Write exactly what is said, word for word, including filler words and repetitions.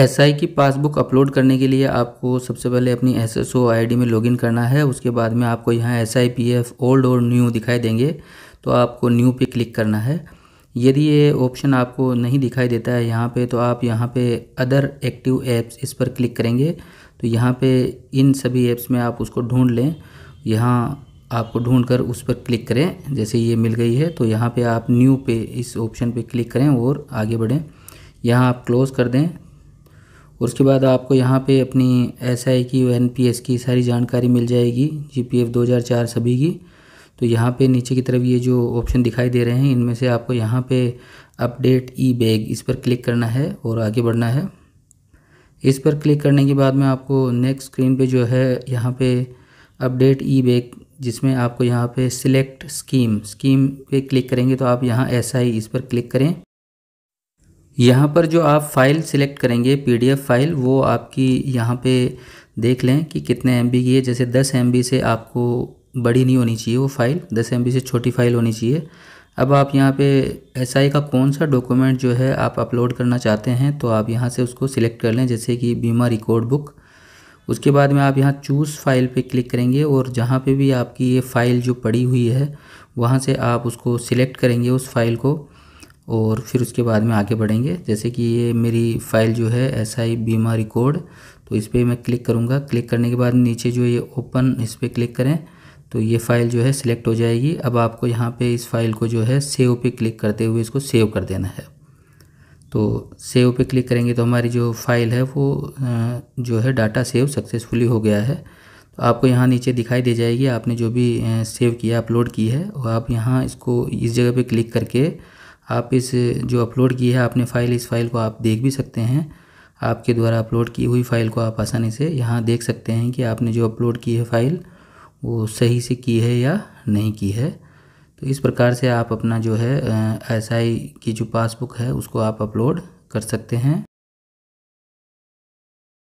SI की passbook upload करने के लिए आपको सबसे पहले अपनी एसएसओ आईडी में लॉगिन करना है। उसके बाद में आपको यहाँ एसआईपीएफ ओल्ड और न्यू दिखाई देंगे, तो आपको न्यू पे क्लिक करना है। यदि ये ऑप्शन आपको नहीं दिखाई देता है यहाँ पे, तो आप यहाँ पे अदर एक्टिव ऐप्स इस पर क्लिक करेंगे। तो यहाँ पे इन सभी ऐप्स में आप उसको ढूंढ लें, यहाँ आपको ढूंढ कर उस पर क्लिक करें। जैसे ये मिल गई है, तो यहाँ पे आप न्यू पे इस ऑप्शन पे क्लिक करें और आगे बढ़ें। यहाँ आप क्लोज़ कर दें। उसके बाद आपको यहाँ पे अपनी एसआई की एनपीएस की सारी जानकारी मिल जाएगी, जीपीएफ दो हज़ार चार सभी की। तो यहाँ पे नीचे की तरफ ये जो ऑप्शन दिखाई दे रहे हैं, इनमें से आपको यहाँ पे अपडेट ई-बैग इस पर क्लिक करना है और आगे बढ़ना है। इस पर क्लिक करने के बाद में आपको नेक्स्ट स्क्रीन पे जो है यहाँ पे अपडेट ई-बैग, जिसमें आपको यहाँ पे सिलेक्ट स्कीम स्कीम पे क्लिक करेंगे। तो आप यहाँ एसआई इस पर क्लिक करें। यहाँ पर जो आप फ़ाइल सिलेक्ट करेंगे पीडीएफ फ़ाइल, वो आपकी यहाँ पे देख लें कि कितने एमबी की है। जैसे दस एमबी से आपको बड़ी नहीं होनी चाहिए वो फ़ाइल, दस एमबी से छोटी फ़ाइल होनी चाहिए। अब आप यहाँ पे एसआई का कौन सा डॉक्यूमेंट जो है आप अपलोड करना चाहते हैं, तो आप यहाँ से उसको सिलेक्ट कर लें, जैसे कि बीमा रिकॉर्ड बुक। उसके बाद में आप यहाँ चूज़ फ़ाइल पे क्लिक करेंगे और जहाँ पे भी आपकी ये फ़ाइल जो पड़ी हुई है वहाँ से आप उसको सिलेक्ट करेंगे उस फ़ाइल को, और फिर उसके बाद में आगे बढ़ेंगे। जैसे कि ये मेरी फ़ाइल जो है एसआई बीमा रिकॉर्ड, तो इस पर मैं क्लिक करूँगा। क्लिक करने के बाद नीचे जो ये ओपन इस पर क्लिक करें, तो ये फ़ाइल जो है सिलेक्ट हो जाएगी। अब आपको यहाँ पे इस फ़ाइल को जो है सेव पे क्लिक करते हुए इसको सेव कर देना है। तो सेव पे क्लिक करेंगे तो हमारी जो फ़ाइल है वो जो है डाटा सेव सक्सेसफुली हो गया है। तो आपको यहाँ नीचे दिखाई दे जाएगी आपने जो भी सेव किया अपलोड की है, और आप यहाँ इसको इस जगह पर क्लिक करके आप इस जो अपलोड की है आपने फ़ाइल, इस फ़ाइल को आप देख भी सकते हैं। आपके द्वारा अपलोड की हुई फ़ाइल को आप आसानी से यहाँ देख सकते हैं कि आपने जो अपलोड की है फ़ाइल वो सही से की है या नहीं की है। तो इस प्रकार से आप अपना जो है एसआई की जो पासबुक है उसको आप अपलोड कर सकते हैं।